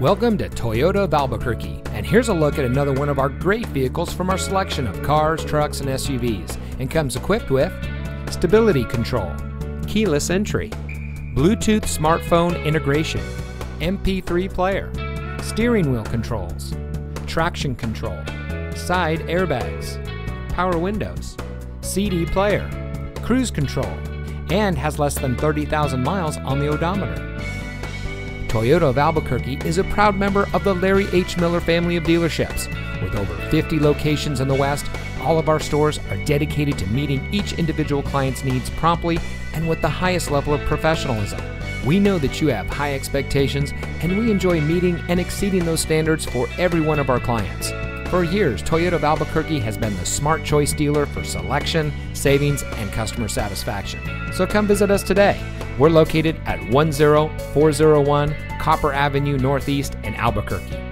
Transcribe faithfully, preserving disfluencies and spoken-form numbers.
Welcome to Toyota of Albuquerque, and here's a look at another one of our great vehicles from our selection of cars, trucks, and S U Vs, and comes equipped with stability control, keyless entry, Bluetooth smartphone integration, M P three player, steering wheel controls, traction control, side airbags, power windows, C D player, cruise control, and has less than thirty thousand miles on the odometer. Toyota of Albuquerque is a proud member of the Larry H. Miller family of dealerships. With over fifty locations in the West, all of our stores are dedicated to meeting each individual client's needs promptly and with the highest level of professionalism. We know that you have high expectations, and we enjoy meeting and exceeding those standards for every one of our clients. For years, Toyota of Albuquerque has been the smart choice dealer for selection, savings, and customer satisfaction. So come visit us today. We're located at one zero four zero one Copper Avenue Northeast in Albuquerque.